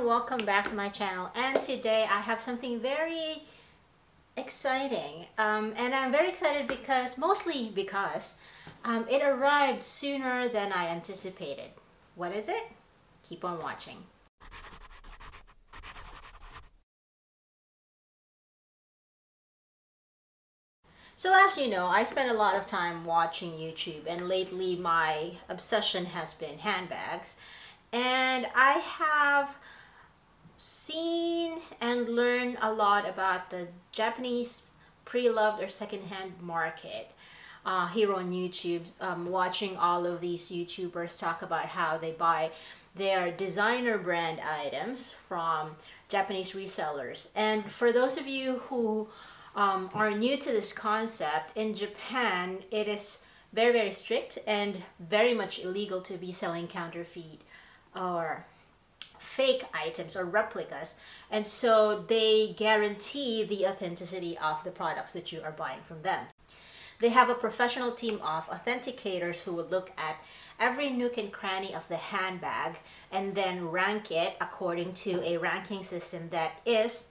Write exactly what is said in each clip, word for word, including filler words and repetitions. everyone, welcome back to my channel, and today I have something very exciting, um, and I'm very excited because mostly because um, it arrived sooner than I anticipated. What is it? Keep on watching. So as you know, I spend a lot of time watching YouTube, and lately my obsession has been handbags. And I have seen and learned a lot about the Japanese pre-loved or secondhand market uh, here on YouTube, um, watching all of these YouTubers talk about how they buy their designer brand items from Japanese resellers. And for those of you who um, are new to this concept, in Japan it is very, very strict and very much illegal to be selling counterfeit or fake items or replicas, and so they guarantee the authenticity of the products that you are buying from them. They have a professional team of authenticators who will look at every nook and cranny of the handbag and then rank it according to a ranking system that is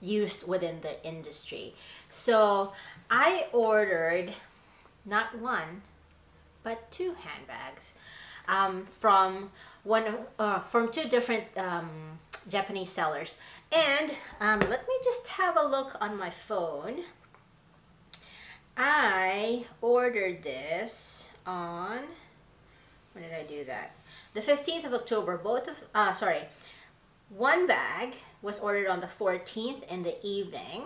used within the industry. So I ordered not one but two handbags Um, from one of, uh, from two different um, Japanese sellers, and um, let me just have a look on my phone. I ordered this on, when did I do that? The fifteenth of October. Both of uh, sorry, one bag was ordered on the fourteenth in the evening,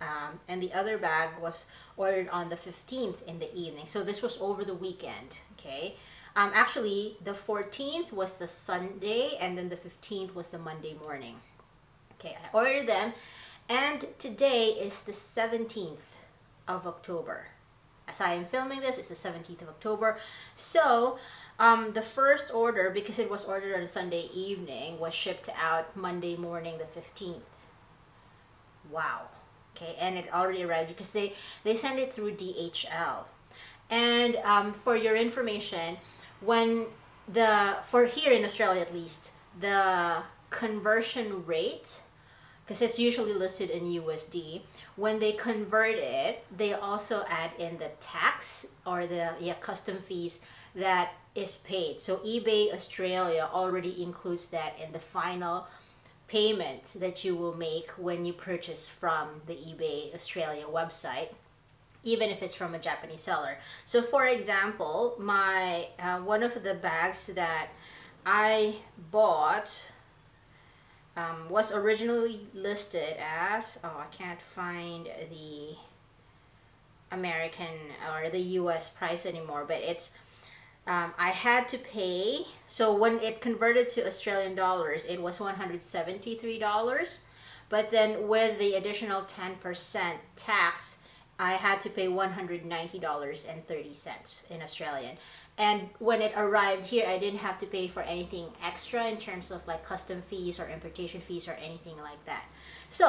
um, and the other bag was ordered on the fifteenth in the evening. So this was over the weekend. Okay. Um, actually, the fourteenth was the Sunday, and then the fifteenth was the Monday morning. Okay, I ordered them, and today is the seventeenth of October. As I am filming this, it's the seventeenth of October. So, um, the first order, because it was ordered on a Sunday evening, was shipped out Monday morning, the fifteenth. Wow. Okay, and it already arrived because they, they send it through D H L. And um, for your information, when the for here in Australia at least, the conversion rate, because it's usually listed in U S D, when they convert it, they also add in the tax or the yeah, custom fees that is paid. So eBay Australia already includes that in the final payment that you will make when you purchase from the eBay Australia website, even if it's from a Japanese seller. So for example, my uh, one of the bags that I bought um, was originally listed as, oh, I can't find the American or the U S price anymore, but it's, um, I had to pay, so when it converted to Australian dollars, it was one hundred seventy-three dollars, but then with the additional ten percent tax, I had to pay one hundred ninety dollars and thirty cents in Australian. And when it arrived here, I didn't have to pay for anything extra in terms of like custom fees or importation fees or anything like that. So,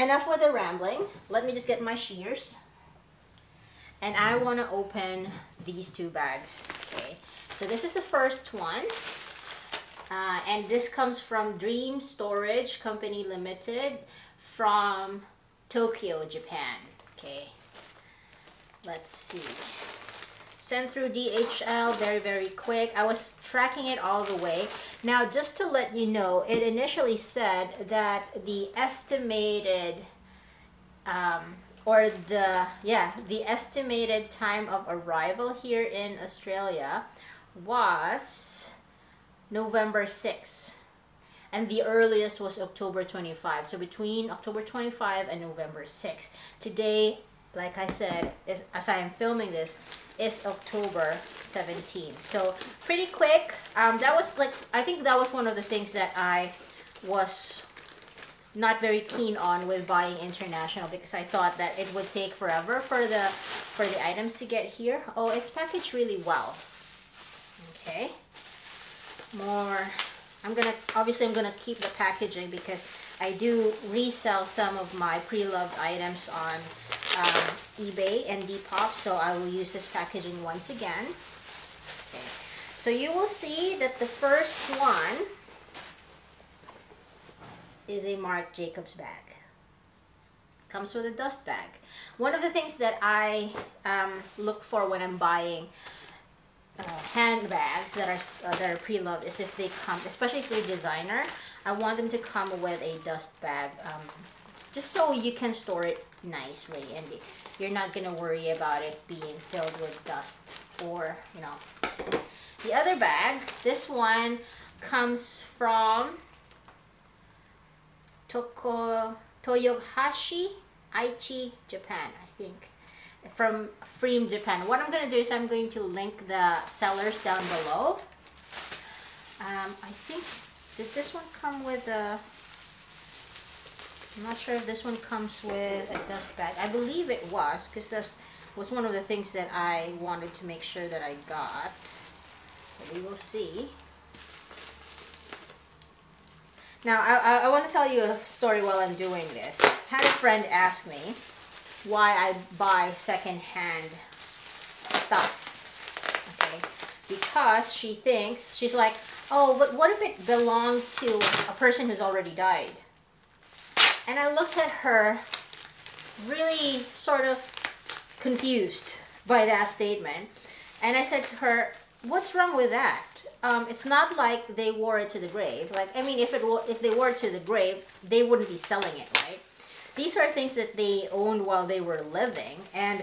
enough with the rambling. Let me just get my shears. And I want to open these two bags. Okay, so this is the first one. Uh, and this comes from Dream Storage Company Limited from Tokyo, Japan. Okay, let's see. Sent through D H L, very, very quick. I was tracking it all the way. Now, just to let you know, it initially said that the estimated, um, or the, yeah, the estimated time of arrival here in Australia was November sixth. And the earliest was October twenty-fifth. So between October twenty-fifth and November sixth. Today, like I said, is, as I am filming this, is October seventeenth. So pretty quick. Um, that was like, I think that was one of the things that I was not very keen on with buying international, because I thought that it would take forever for the for the items to get here. Oh, it's packaged really well. Okay. More. I'm gonna, obviously I'm gonna keep the packaging because I do resell some of my pre-loved items on um, eBay and Depop, so I will use this packaging once again. Okay. So you will see that the first one is a Marc Jacobs bag. Comes with a dust bag. One of the things that I um, look for when I'm buying uh, handbags that are uh, that are pre-loved is if they come, especially if they're designer, I want them to come with a dust bag, um, just so you can store it nicely and you're not gonna worry about it being filled with dust or, you know. The other bag, this one comes from Toko Toyohashi, Aichi, Japan, I think, from FreeM Japan. What I'm going to do is I'm going to link the sellers down below. Um, I think, did this one come with a, I'm not sure if this one comes with a dust bag. I believe it was, because this was one of the things that I wanted to make sure that I got. But we will see. Now, I, I want to tell you a story while I'm doing this. I had a friend ask me why I buy secondhand stuff. Okay, because she thinks, she's like, oh, but what if it belonged to a person who's already died? And I looked at her really sort of confused by that statement. And I said to her, what's wrong with that? Um, it's not like they wore it to the grave. Like, I mean, if it were, if they wore it to the grave, they wouldn't be selling it, right? These are things that they owned while they were living. And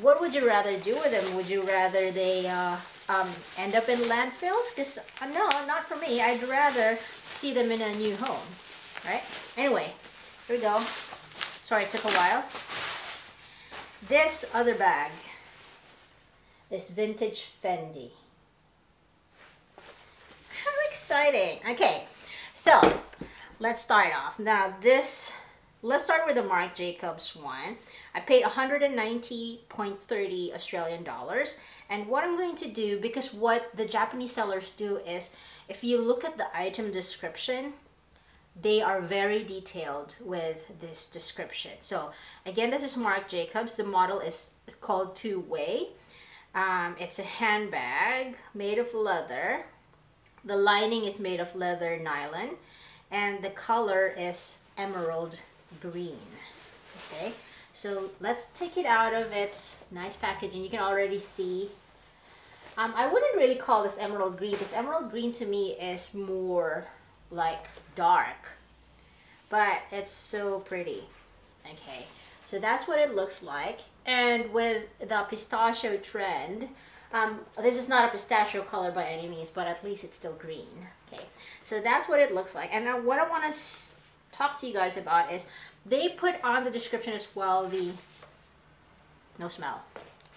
what would you rather do with them? Would you rather they uh, um, end up in landfills? Because uh, no, not for me. I'd rather see them in a new home, right? Anyway, here we go. Sorry, it took a while. This other bag, this vintage Fendi. Exciting. Okay, so let's start off. Now this, let's start with the Marc Jacobs one. I paid one hundred ninety point three zero Australian dollars, and what I'm going to do, because what the Japanese sellers do is, if you look at the item description, they are very detailed with this description. So again, this is Marc Jacobs. The model is called two-way. Um, it's a handbag made of leather. The lining is made of leather nylon, and the color is emerald green. Okay, so let's take it out of its nice packaging. You can already see. Um, I wouldn't really call this emerald green, because emerald green to me is more like dark. But it's so pretty. Okay, so that's what it looks like. And with the pistachio trend, Um, this is not a pistachio color by any means, but at least it's still green. Okay, so that's what it looks like. And now what I want to talk to you guys about is, they put on the description as well the, no smell,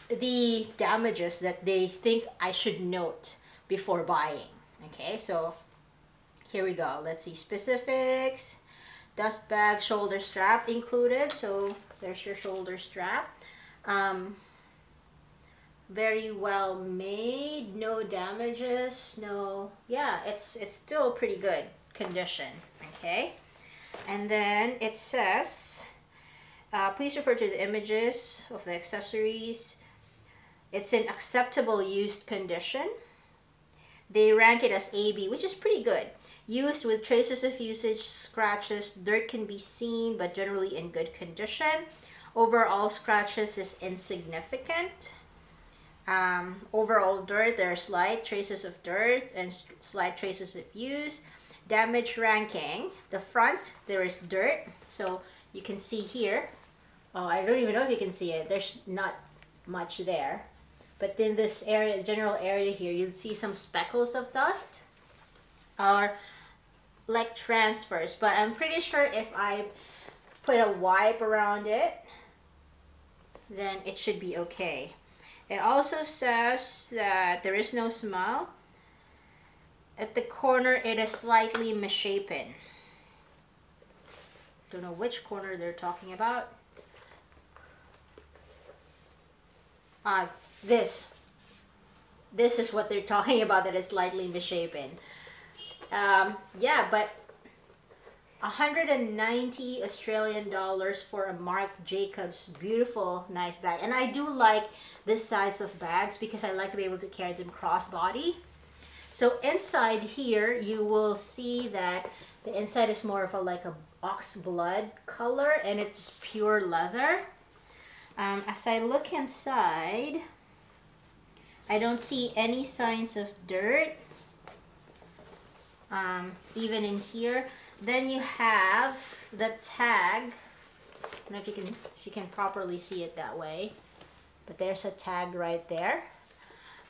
the damages that they think I should note before buying. Okay, so here we go. Let's see, specifics, dust bag, shoulder strap included. So there's your shoulder strap. Um... very well made, no damages, no, yeah, it's it's still pretty good condition. Okay, and then it says, uh, please refer to the images of the accessories. It's in acceptable used condition. They rank it as A B, which is pretty good. Used with traces of usage, scratches, dirt can be seen, but generally in good condition. Overall scratches is insignificant. Um, overall dirt, there are slight traces of dirt and slight traces of use. Damage ranking, the front, there is dirt, so you can see here. Oh, I don't even know if you can see it, there's not much there, but in this area, general area here, you'll see some speckles of dust or like transfers, but I'm pretty sure if I put a wipe around it, then it should be okay. It also says that there is no smell. At the corner, it is slightly misshapen. Don't know which corner they're talking about. Ah, uh, this. This is what they're talking about, that is slightly misshapen. Um, yeah, but one hundred ninety Australian dollars for a Marc Jacobs beautiful nice bag. And I do like this size of bags because I like to be able to carry them crossbody. So inside here, you will see that the inside is more of a like a ox blood color, and it's pure leather. Um, as I look inside, I don't see any signs of dirt, um, even in here. Then you have the tag. I don't know if you can if you can properly see it that way, but there's a tag right there.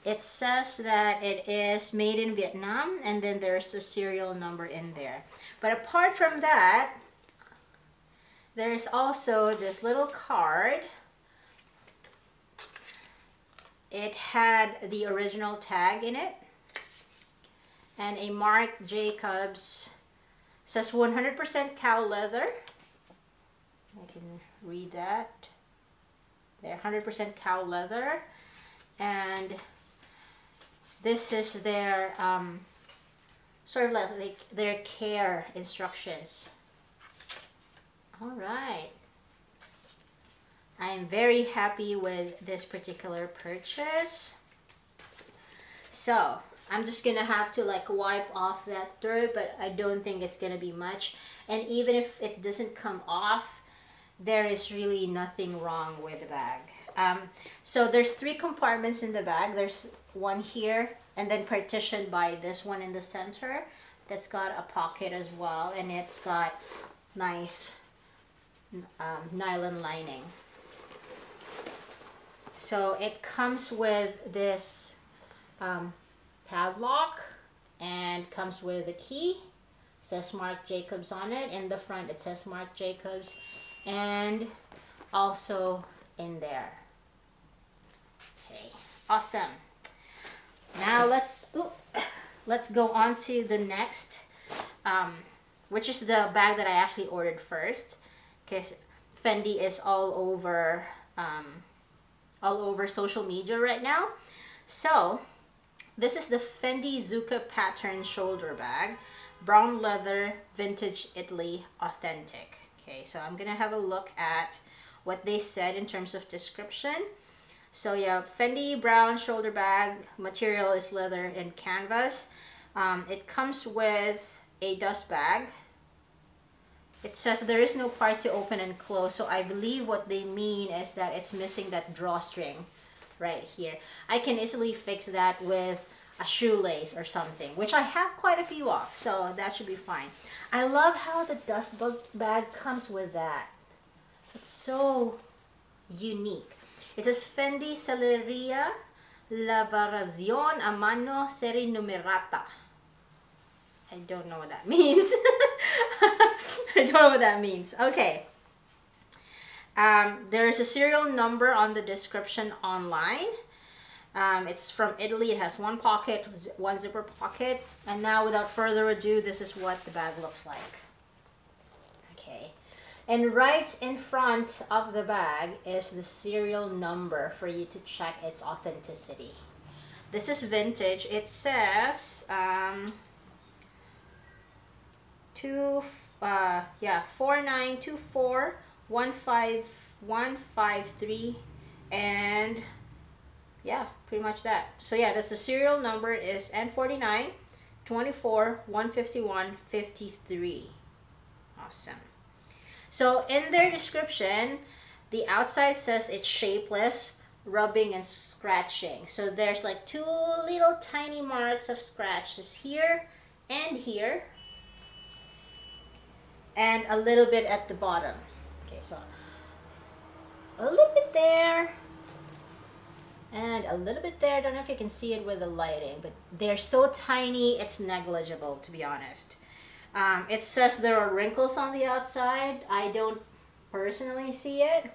It says that it is made in Vietnam, and then there's a serial number in there. But apart from that, there's also this little card. It had the original tag in it, and a Marc Jacobs, says one hundred percent cow leather. I can read that. They're one hundred percent cow leather, and this is their um, sort of like their care instructions. All right. I am very happy with this particular purchase. So I'm just gonna have to like wipe off that dirt, but I don't think it's gonna be much. And even if it doesn't come off, there is really nothing wrong with the bag. Um, so there's three compartments in the bag. There's one here, and then partitioned by this one in the center that's got a pocket as well, and it's got nice um, nylon lining. So it comes with this um, padlock, and comes with a key. It says Marc Jacobs on it. In the front it says Marc Jacobs, and also in there. Okay, awesome. Now let's ooh, let's go on to the next, um, which is the bag that I actually ordered first, because Fendi is all over um, all over social media right now. So this is the Fendi Zucca pattern shoulder bag, brown leather, vintage Italy, authentic. Okay, so I'm gonna have a look at what they said in terms of description. So yeah, Fendi brown shoulder bag, material is leather and canvas. Um, it comes with a dust bag. It says there is no part to open and close, so I believe what they mean is that it's missing that drawstring right here. I can easily fix that with a shoelace or something, which I have quite a few of, so that should be fine. I love how the dust bag comes with that. It's so unique. It says Fendi Selleria Lavorazione a Mano Serinumerata. I don't know what that means. I don't know what that means. Okay. Um, there is a serial number on the description online. Um, it's from Italy. It has one pocket, one zipper pocket. And now, without further ado, this is what the bag looks like. Okay. And right in front of the bag is the serial number for you to check its authenticity. This is vintage. It says um, two, uh, yeah, four nine two four one five one five three, and yeah, pretty much that. So yeah, that's the serial number is N four nine, two four, one five one, five three. Awesome. So in their description, the outside says it's shapeless, rubbing and scratching. So there's like two little tiny marks of scratches here and here, and a little bit at the bottom. Okay, so a little bit there and a little bit there. I don't know if you can see it with the lighting, but they're so tiny, it's negligible, to be honest. Um, it says there are wrinkles on the outside. I don't personally see it.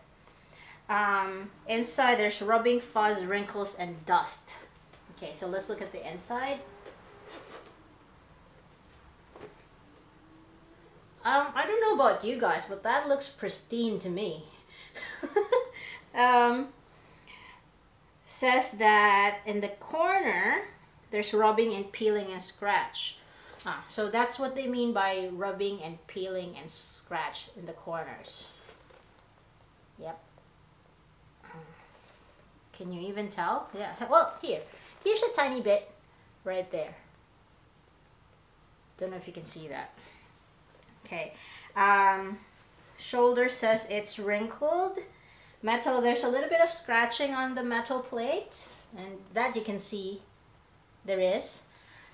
Um, inside there's rubbing, fuzz, wrinkles, and dust. Okay, so let's look at the inside. Um, I don't know about you guys, but that looks pristine to me. um, says that in the corner, there's rubbing and peeling and scratch. Ah, so that's what they mean by rubbing and peeling and scratch in the corners. Yep. Can you even tell? Yeah, well, here. Here's a tiny bit right there. Don't know if you can see that. Okay. Um, shoulder says it's wrinkled. Metal, there's a little bit of scratching on the metal plate, and that you can see there is.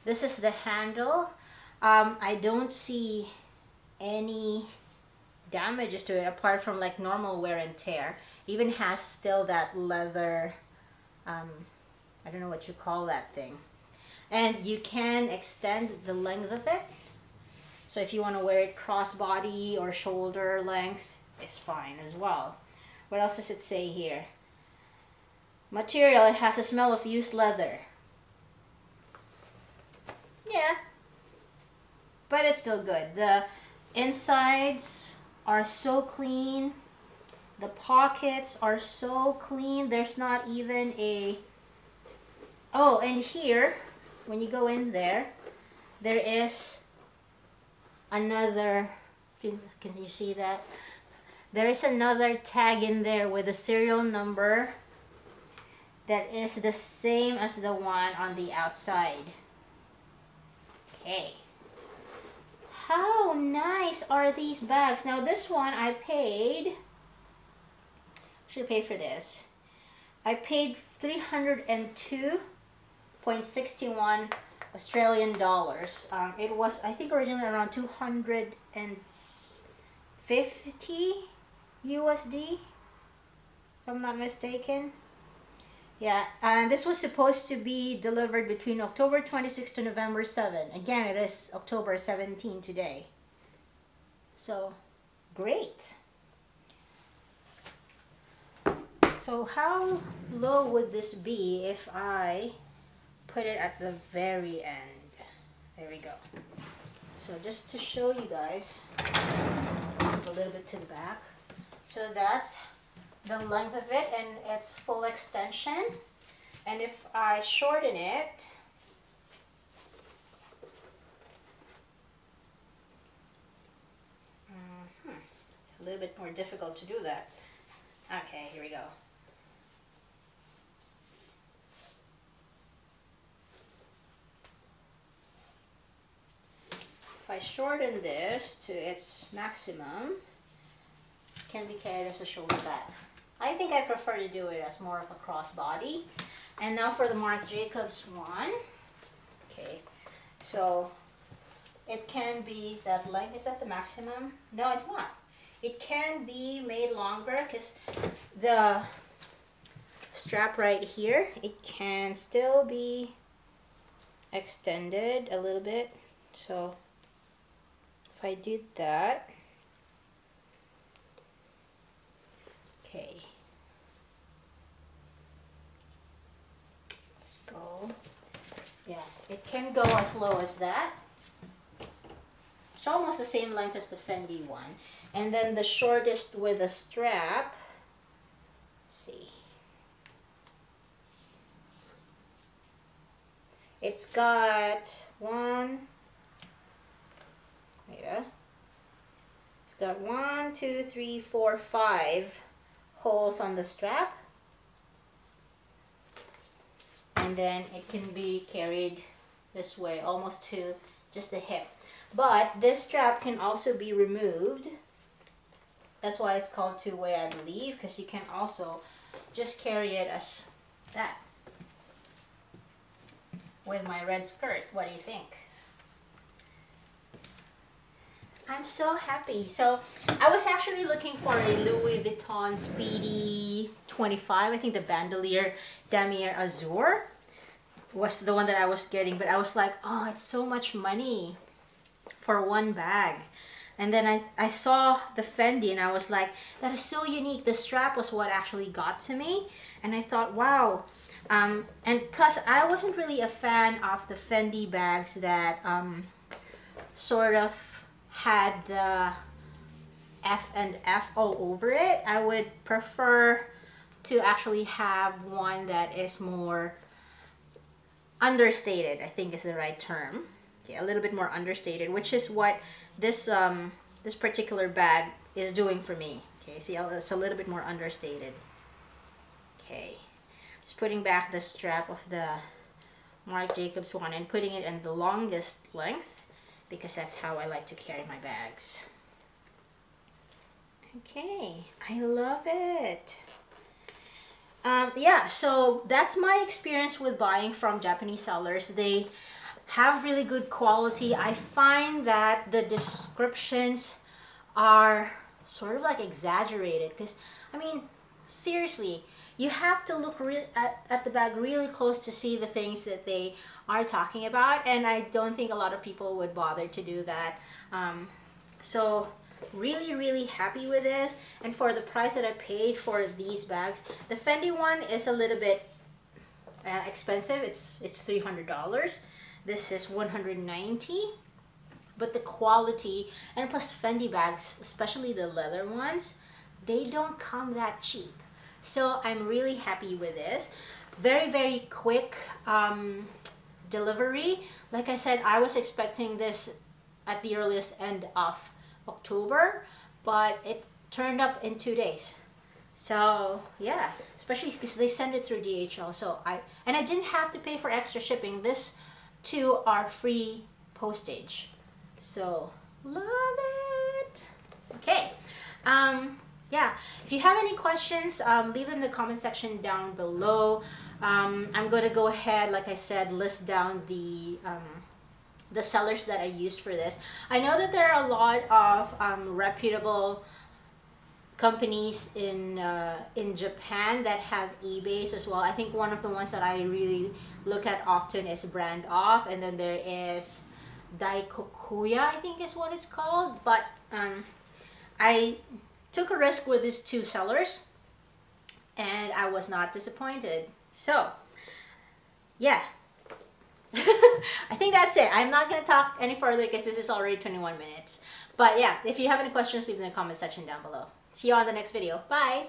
This is the handle. Um, I don't see any damages to it apart from like normal wear and tear. It even has still that leather, um, I don't know what you call that thing. And you can extend the length of it. So if you want to wear it crossbody or shoulder length, it's fine as well. What else does it say here? Material, it has a smell of used leather. Yeah, but it's still good. The insides are so clean. The pockets are so clean. There's not even a... Oh, and here, when you go in there, there is another... Can you see that? There is another tag in there with a serial number that is the same as the one on the outside. Okay. How nice are these bags? Now this one I paid... Should I pay for this? I paid three hundred two dollars and sixty-one cents Australian dollars. Um, it was, I think, originally around two hundred fifty U S D, if I'm not mistaken. Yeah, and this was supposed to be delivered between October twenty-sixth to November seventh. Again, it is October seventeenth today. So, great. So how low would this be if I put it at the very end? There we go. So just to show you guys, a little bit to the back. So that's the length of it and its full extension. And if I shorten it, mm-hmm, it's a little bit more difficult to do that. Okay, here we go. If I shorten this to its maximum, it can be carried as a shoulder bag. I think I prefer to do it as more of a crossbody. And now for the Marc Jacobs one. Okay, so it can be that length is at the maximum. No, it's not. It can be made longer because the strap right here, it can still be extended a little bit. So if I do that, okay, let's go. Yeah, it can go as low as that. It's almost the same length as the Fendi one. And then the shortest with a strap, let's see. It's got one, yeah. It's got one, two, three, four, five holes on the strap. And then it can be carried this way, almost to just the hip. But this strap can also be removed. That's why it's called two-way, I believe, because you can also just carry it as that with my red skirt. What do you think? I'm so happy. So I was actually looking for a Louis Vuitton Speedy twenty-five. I think the Bandolier Damier Azur was the one that I was getting, but I was like, oh, it's so much money for one bag. And then I, I saw the Fendi and I was like, that is so unique. The strap was what actually got to me. And I thought, wow. Um, and plus, I wasn't really a fan of the Fendi bags that um, sort of had the F and F all over it. I would prefer to actually have one that is more understated, I think is the right term. Okay, a little bit more understated, which is what this um this particular bag is doing for me. Okay, see, it's a little bit more understated. Okay, just putting back the strap of the Marc Jacobs one and putting it in the longest length, because that's how I like to carry my bags. Okay, I love it. Um, yeah, so that's my experience with buying from Japanese sellers. They have really good quality. I find that the descriptions are sort of like exaggerated because, I mean, seriously, you have to look re at, at the bag really close to see the things that they are talking about, and I don't think a lot of people would bother to do that. Um, so really, really happy with this, and for the price that I paid for these bags, the Fendi one is a little bit uh, expensive. It's it's three hundred dollars. This is one hundred ninety dollars, but the quality, and plus Fendi bags, especially the leather ones, they don't come that cheap. So I'm really happy with this. Very, very quick um, delivery. Like I said, I was expecting this at the earliest end of October, but it turned up in two days. So yeah, especially because they send it through D H L. So I and I didn't have to pay for extra shipping. This two are free postage. So love it. Okay. Um, yeah, if you have any questions, um, leave them in the comment section down below. Um, I'm gonna go ahead, like I said, list down the um, the sellers that I used for this. I know that there are a lot of um, reputable companies in uh, in Japan that have eBays as well. I think one of the ones that I really look at often is Brandoff, and then there is Daikokuya, I think is what it's called. But um, I took a risk with these two sellers, and I was not disappointed. So yeah. I think that's it. I'm not going to talk any further because this is already twenty-one minutes. But yeah, if you have any questions, leave them in the comment section down below. See you on the next video. Bye!